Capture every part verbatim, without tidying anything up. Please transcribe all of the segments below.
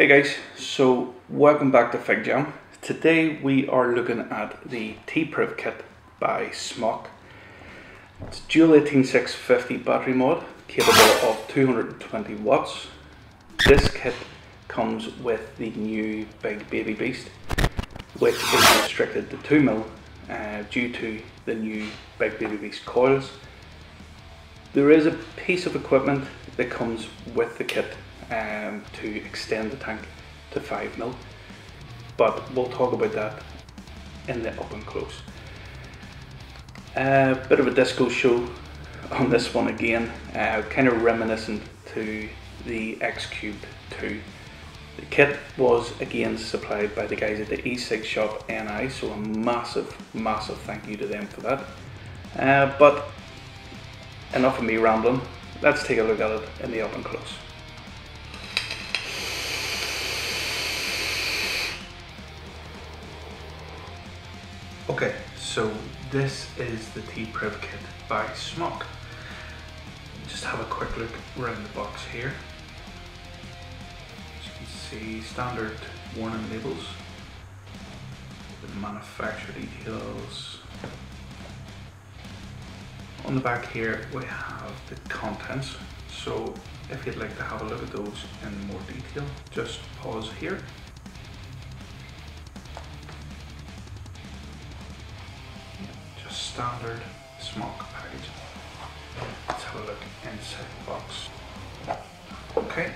Hey guys, so welcome back to FigJam. Today we are looking at the TPriv kit by Smok. It's dual eighteen six fifty battery mod, capable of two hundred twenty watts. This kit comes with the new Big Baby Beast, which is restricted to two mil uh, due to the new Big Baby Beast coils. There is a piece of equipment that comes with the kit Um, to extend the tank to five mil, but we'll talk about that in the up and close. A uh, bit of a disco show on this one again, uh, kind of reminiscent to the X Cube two. The kit was again supplied by the guys at the e-cig shop N I, so a massive massive thank you to them for that. Uh, but enough of me rambling, let's take a look at it in the up and close. Okay, so this is the TPriv kit by Smok. Just have a quick look around the box here. As you can see, standard warning labels, the manufacturer details. On the back here we have the contents, so if you'd like to have a look at those in more detail, just pause here. Standard Smok package. Let's have a look inside the box. Okay.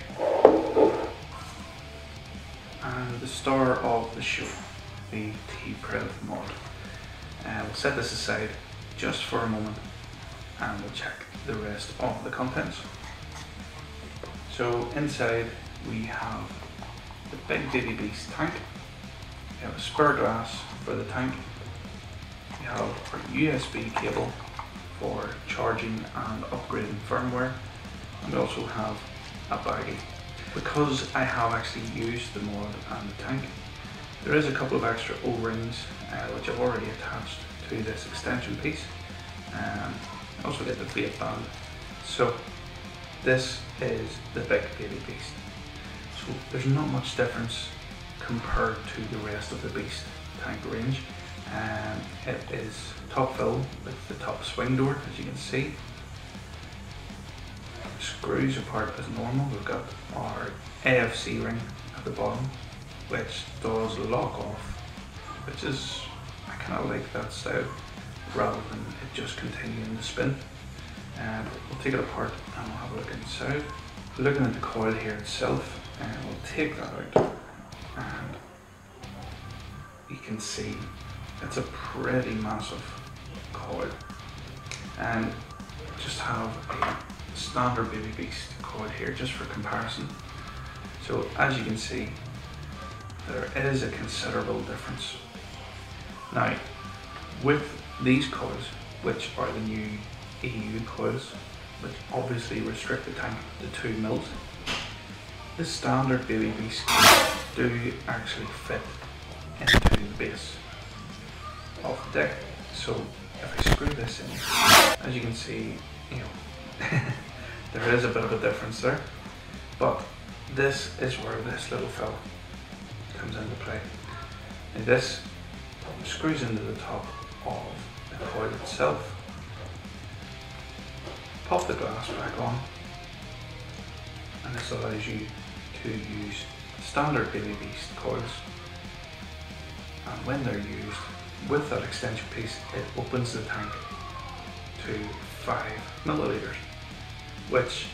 And the star of the show, the TPriv mod. Uh, we'll set this aside just for a moment and we'll check the rest of the contents. So inside we have the Big Baby Beast tank. We have a spare glass for the tank. We have our U S B cable for charging and upgrading firmware, and we also have a baggie. Because I have actually used the mod and the tank, there is a couple of extra O-rings uh, which I've already attached to this extension piece. Um, I also get the vape band. So this is the Big Baby Beast. So there's not much difference compared to the rest of the Beast tank range. Um, it is top filled with the top swing door, as you can see. Screws apart as normal. We've got our A F C ring at the bottom, which does lock off, which is, I kind of like that style, rather than it just continuing to spin. And um, we'll take it apart and we'll have a look inside. Looking at the coil here itself, and we'll take that out, and you can see it's a pretty massive coil, and just have a standard Baby Beast coil here just for comparison. So as you can see, there is a considerable difference. Now with these coils, which are the new E U coils, which obviously restrict the tank to two mils, the standard Baby Beast coils do actually fit into the base of the deck. So if I screw this in, as you can see, you know, there is a bit of a difference there, but this is where this little fella comes into play. And this screws into the top of the coil itself. Pop the glass back on, and this allows you to use standard Baby Beast coils, and when they're used with that extension piece, it opens the tank to five millilitres, which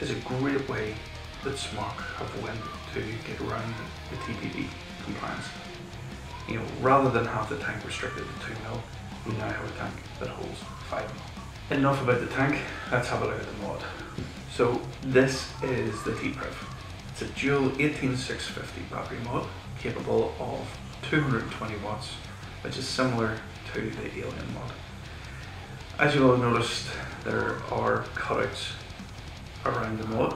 is a great way that Smok have went to get around the T P D compliance. You know, rather than have the tank restricted to two mil, we now have a tank that holds five mil. Enough about the tank, let's have a look at the mod. So this is the TPriv. It's a dual eighteen six fifty battery mod, capable of two hundred twenty watts, which is similar to the Alien mod. As you all noticed, there are cutouts around the mod,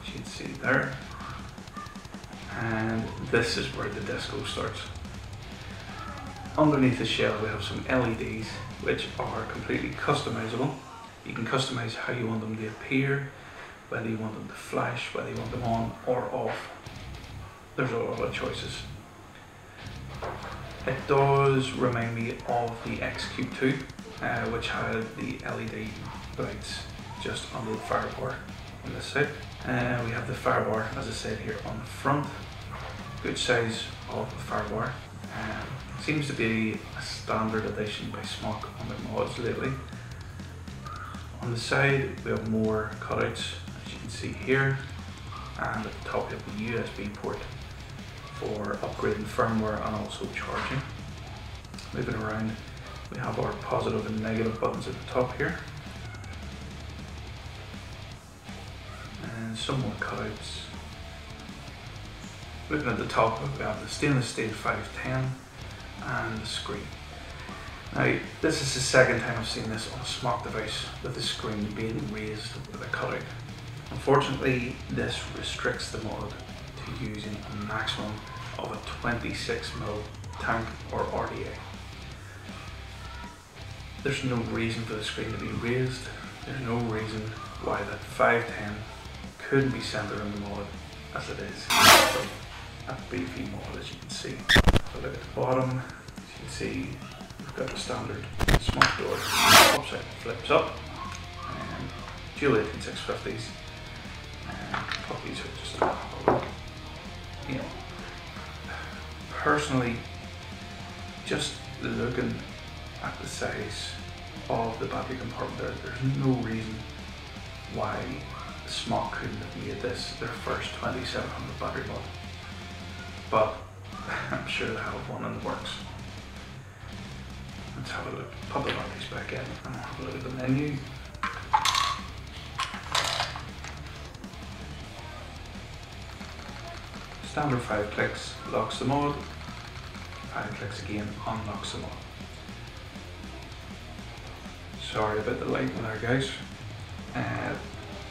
as you can see there, and this is where the disco starts. Underneath the shell we have some L E Ds which are completely customizable. You can customize how you want them to appear, whether you want them to flash, whether you want them on or off. There's a lot of choices. It does remind me of the X Cube two, uh, which had the L E D lights just under the firebar on this side. Uh, we have the firebar, as I said, here on the front. Good size of the firebar. Um, seems to be a standard edition by Smok on their mods lately. On the side, we have more cutouts, as you can see here. And at the top, we have the U S B port for upgrading firmware and also charging. Moving around, we have our positive and negative buttons at the top here. And some more cutouts. Looking at the top, we have the stainless steel five ten and the screen. Now, this is the second time I've seen this on a Smok device, with the screen being raised with a cutout. Unfortunately, this restricts the mod to using a maximum of a twenty-six millimeter tank or R D A. There's no reason for the screen to be raised. There's no reason why that five ten couldn't be centered in the mod as it is. So, a beefy mod, as you can see. If I look at the bottom, as you can see, we've got the standard Smok door. Upside flips up, and dual eighteen six fifties, and pop these out just to have a look. You know, personally, just looking at the size of the battery compartment there, there's no reason why Smok couldn't have made this their first twenty-seven hundred battery mod. But I'm sure they have one in the works. Let's have a look. Pop the batteries back in and have a look at the menu. Standard five clicks locks the mod. Five clicks again unlocks the mod. Sorry about the lighting there, guys. Uh,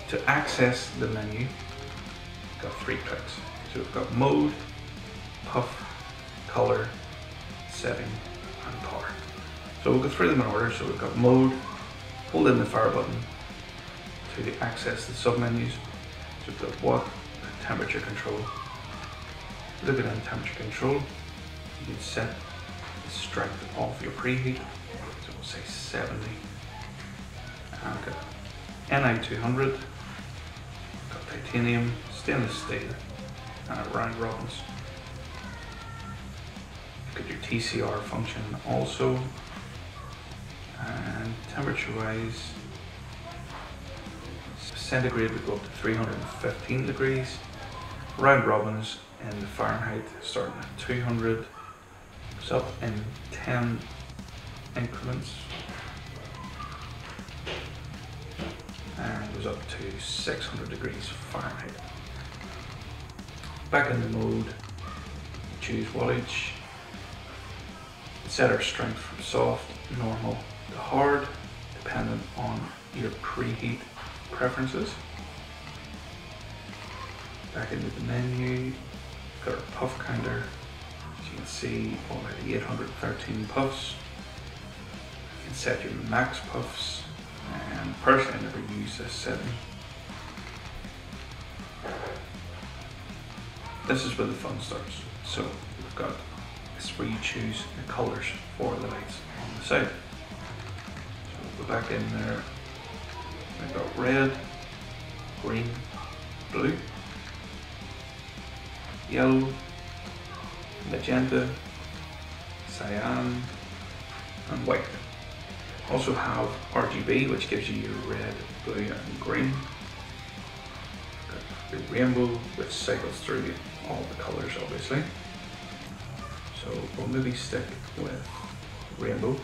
to access the menu, we've got three clicks. So we've got mode, puff, color, setting, and power. So we'll go through them in order. So we've got mode, hold in the fire button to access the submenus. So we've got watt, temperature control. Looking at temperature control, you can set the strength of your preheat. So we'll say seventy. And we've got N I two hundred, got titanium, stainless steel, and round robins. Got your T C R function also, and temperature wise, centigrade would go up to three hundred fifteen degrees, round robins in the Fahrenheit starting at two hundred, it's up in ten increments, and goes up to six hundred degrees Fahrenheit. Back in the mode, choose wattage. Set our strength from soft, normal to hard, dependent on your preheat preferences. Back into the menu, got our puff counter. As you can see, already eight hundred thirteen puffs. You can set your max puffs, and personally I never use this setting. This is where the fun starts. So we've got where you choose the colours for the lights on the side. So we'll go back in there, we've got red, green, blue, yellow, magenta, cyan and white. Also have R G B, which gives you your red, blue and green. Got your rainbow, which cycles through all the colours obviously. So we'll maybe stick with rainbow.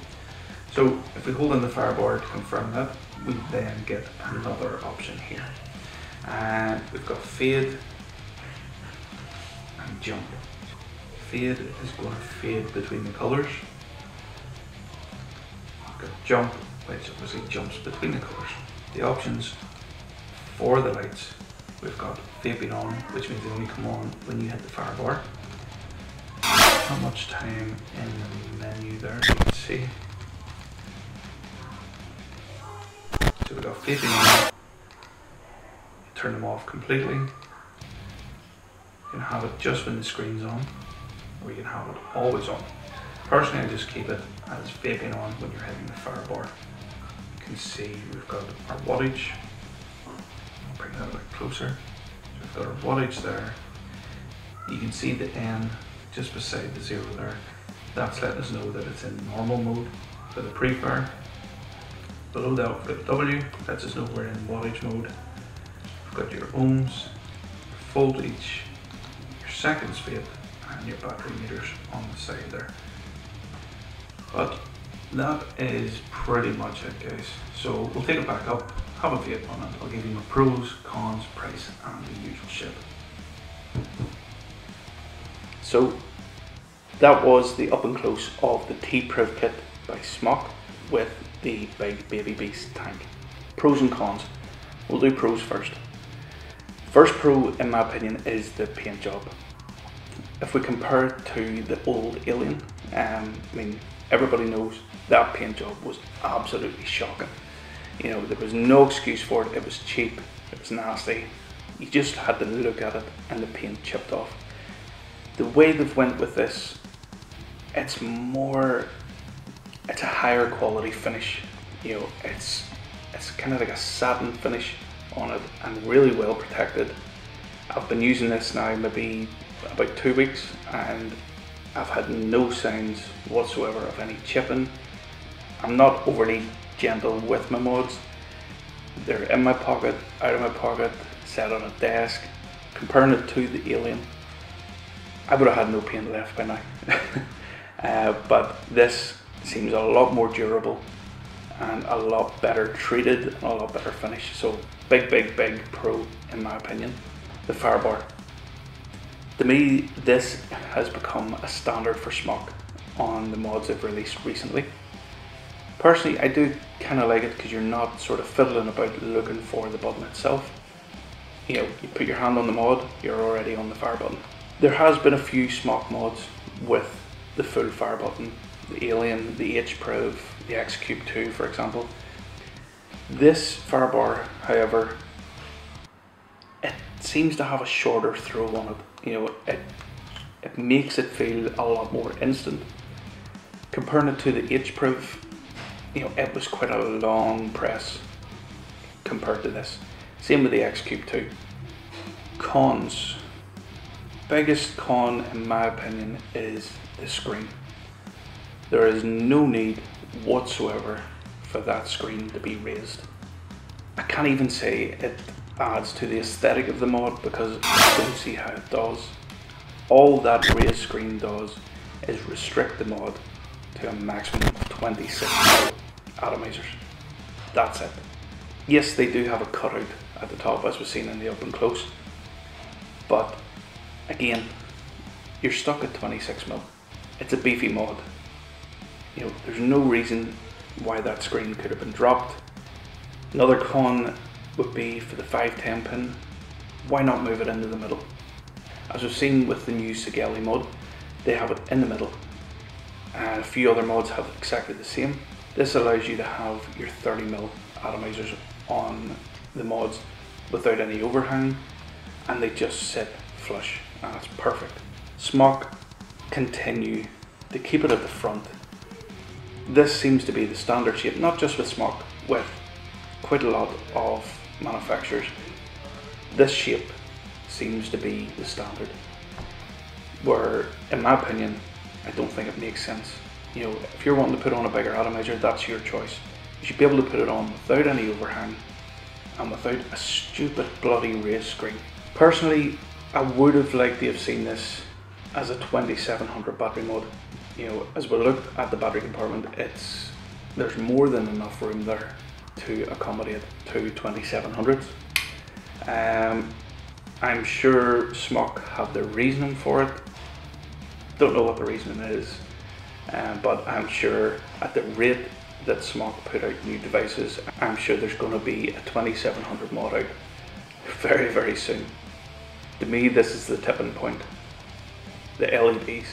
So if we hold in the firebar to confirm that, we then get another option here. And we've got fade and jump. Fade is going to fade between the colours. We've got jump, which obviously jumps between the colours. The options for the lights, we've got vaping on, which means they only come on when you hit the firebar. Not much time in the menu there, you can see. So we've got vaping on, turn them off completely. You can have it just when the screen's on, or you can have it always on. Personally, I just keep it as vaping on when you're hitting the firebar. You can see we've got our wattage. I'll bring that a bit closer. So we've got our wattage there. You can see the N just beside the zero there. That's letting us know that it's in normal mode for the pre-fire. Below that for the W, lets us know we're in wattage mode. You've got your ohms, your voltage, your seconds vape, and your battery meters on the side there. But that is pretty much it, guys. So we'll take it back up, have a vape on it. I'll give you my pros, cons, price, and the usual shit. So that was the up and close of the TPriv kit by Smok with the Big Baby Beast tank. Pros and cons. We'll do pros first. First pro, in my opinion, is the paint job. If we compare it to the old Alien, um, I mean, everybody knows that paint job was absolutely shocking. You know, there was no excuse for it. It was cheap, it was nasty. You just had to look at it and the paint chipped off. The way they've went with this, it's more, it's a higher quality finish. You know, it's it's kind of like a satin finish on it and really well protected. I've been using this now maybe about two weeks and I've had no signs whatsoever of any chipping. I'm not overly gentle with my mods. They're in my pocket, out of my pocket, set on a desk. Comparing it to the Alien, I would have had no paint left by now. uh, but this seems a lot more durable and a lot better treated and a lot better finished. So big, big, big pro in my opinion. The firebar. To me, this has become a standard for Smok on the mods they've released recently. Personally, I do kind of like it because you're not sort of fiddling about looking for the button itself. You know, you put your hand on the mod, you're already on the fire button. There has been a few Smok mods with the full fire button. The Alien, the H Probe, the X Cube two, for example. This firebar, however, it seems to have a shorter throw on it. You know, it it makes it feel a lot more instant. Comparing it to the H Probe, you know, it was quite a long press compared to this. Same with the X Cube two. Cons. Biggest con, in my opinion, is the screen. There is no need whatsoever for that screen to be raised. I can't even say it adds to the aesthetic of the mod because I don't see how it does. All that raised screen does is restrict the mod to a maximum of twenty-six atomizers. That's it. Yes, they do have a cutout at the top as was seen in the up and close, but again, you're stuck at twenty-six mil. It's a beefy mod. You know, there's no reason why that screen could have been dropped. Another con would be for the five ten pin, why not move it into the middle? As we've seen with the new Sigeli mod, they have it in the middle. And a few other mods have exactly the same. This allows you to have your thirty mil atomizers on the mods without any overhang, and they just sit flush, and it's perfect. Smok continue to keep it at the front. This seems to be the standard shape, not just with Smok, with quite a lot of manufacturers. This shape seems to be the standard, where in my opinion, I don't think it makes sense. You know, if you're wanting to put on a bigger atomizer, that's your choice. You should be able to put it on without any overhang and without a stupid bloody raised screen. Personally, I would have liked to have seen this as a twenty-seven hundred battery mod. You know, as we looked at the battery compartment, it's there's more than enough room there to accommodate two twenty-seven hundreds. Um, I'm sure Smok have their reasoning for it. Don't know what the reasoning is, um, but I'm sure at the rate that Smok put out new devices, I'm sure there's going to be a twenty-seven hundred mod out very, very soon. To me, this is the tipping point. The L E Ds.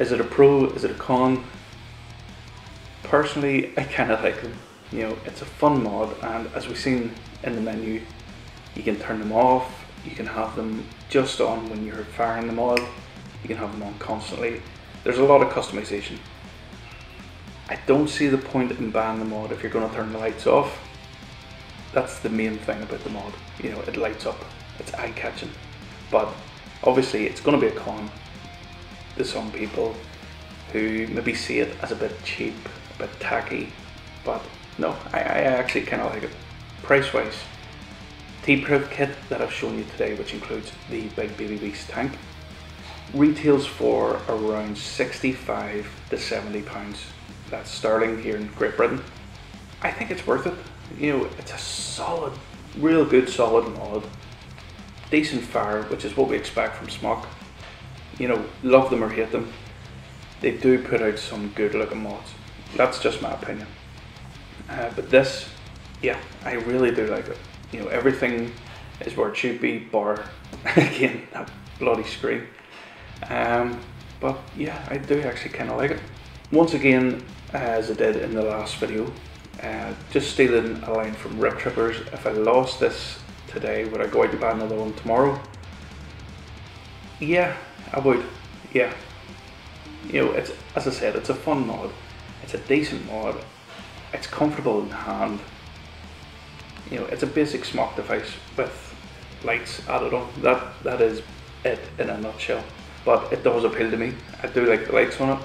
Is it a pro? Is it a con? Personally, I kind of like them. You know, it's a fun mod, and as we've seen in the menu, you can turn them off, you can have them just on when you're firing the mod, you can have them on constantly. There's a lot of customization. I don't see the point in banning the mod if you're going to turn the lights off. That's the main thing about the mod, you know, it lights up, it's eye-catching. But obviously it's going to be a con to some people who maybe see it as a bit cheap, a bit tacky, but no, I, I actually kind of like it. Price-wise, TPriv kit that I've shown you today, which includes the Big Baby Beast tank, retails for around sixty-five to seventy pounds. That's sterling here in Great Britain. I think it's worth it. You know, it's a solid, real good solid mod. Decent fire, which is what we expect from Smok. You know, love them or hate them, they do put out some good looking mods. That's just my opinion. Uh, but this, yeah, I really do like it. You know, everything is where it should be, bar again that bloody screen. Um, but yeah, I do actually kind of like it. Once again, as I did in the last video, uh, just stealing a line from Rip Trippers, if I lost this today, would I go out and buy another one tomorrow? Yeah, I would. Yeah. You know, it's, as I said, it's a fun mod. It's a decent mod. It's comfortable in the hand. You know, it's a basic Smok device with lights added on. That, that is it in a nutshell. But it does appeal to me. I do like the lights on it.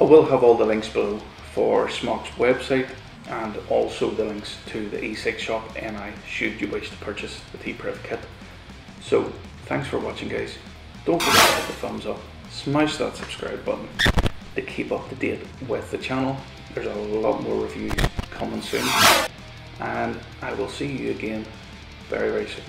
I will have all the links below for Smok's website and also the links to the e-cig shop N I should you wish to purchase the TPriv kit. So thanks for watching, guys. Don't forget to hit the thumbs up, smash that subscribe button to keep up to date with the channel. There's a lot more reviews coming soon, and I will see you again very very soon.